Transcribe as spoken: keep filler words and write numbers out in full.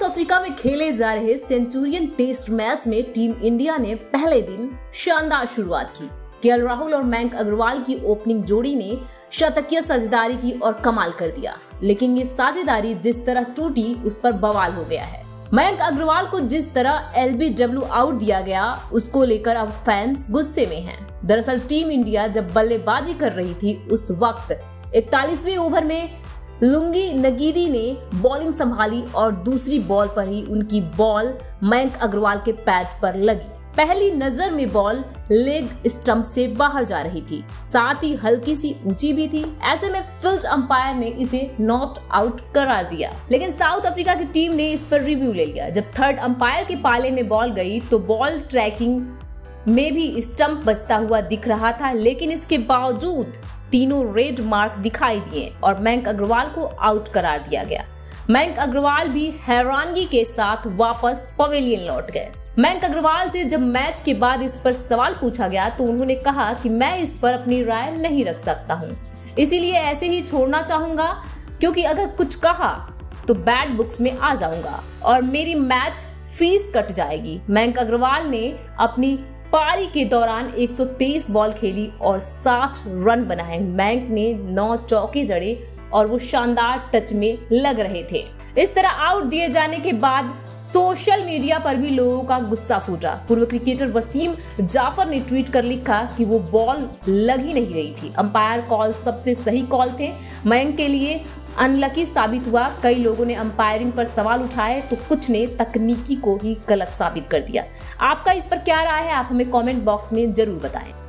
South Africa में खेले जा रहे सेंचुरियन टेस्ट मैच में टीम इंडिया ने पहले दिन शानदार शुरुआत की। केएल राहुल और मयंक अग्रवाल की ओपनिंग जोड़ी ने शतकीय साझेदारी की और कमाल कर दिया, लेकिन ये साझेदारी जिस तरह टूटी उस पर बवाल हो गया है। मयंक अग्रवाल को जिस तरह एल बी डब्ल्यू आउट दिया गया उसको लेकर अब फैंस गुस्से में हैं। दरअसल टीम इंडिया जब बल्लेबाजी कर रही थी उस वक्त इकतालीसवें ओवर में लुंगी नगीदी ने बॉलिंग संभाली और दूसरी बॉल पर ही उनकी बॉल मयंक अग्रवाल के पैड पर लगी। पहली नजर में बॉल लेग स्टंप से बाहर जा रही थी, साथ ही हल्की सी ऊंची भी थी। ऐसे में फील्ड अंपायर ने इसे नॉट आउट करार दिया, लेकिन साउथ अफ्रीका की टीम ने इस पर रिव्यू ले लिया। जब थर्ड अंपायर के पाले में बॉल गई तो बॉल ट्रैकिंग में भी स्टंप बचता हुआ दिख रहा था, लेकिन इसके बावजूद तीनों रेड मार्क दिखाई दिए और मयंक अग्रवाल को आउट करार दिया गया। मयंक अग्रवाल भी हैरानगी के साथ वापस पवेलियन लौट गए। मयंक अग्रवाल से जब मैच के बाद इस पर सवाल पूछा गया तो उन्होंने कहा कि मैं इस पर अपनी राय नहीं रख सकता हूं, इसीलिए ऐसे ही छोड़ना चाहूंगा, क्योंकि अगर कुछ कहा तो बैड बुक्स में आ जाऊंगा और मेरी मैच फीस कट जाएगी। मयंक अग्रवाल ने अपनी पारी के दौरान एक सौ तेईस बॉल खेली और साठ रन बनाए। मयंक ने नौ चौके जड़े और वो शानदार टच में लग रहे थे। इस तरह आउट दिए जाने के बाद सोशल मीडिया पर भी लोगों का गुस्सा फूटा। पूर्व क्रिकेटर वसीम जाफर ने ट्वीट कर लिखा कि वो बॉल लग ही नहीं रही थी, अंपायर कॉल सबसे सही कॉल थे, मयंक के लिए अनलकी साबित हुआ। कई लोगों ने अंपायरिंग पर सवाल उठाए तो कुछ ने तकनीकी को ही गलत साबित कर दिया। आपका इस पर क्या राय है, आप हमें कमेंट बॉक्स में जरूर बताएं।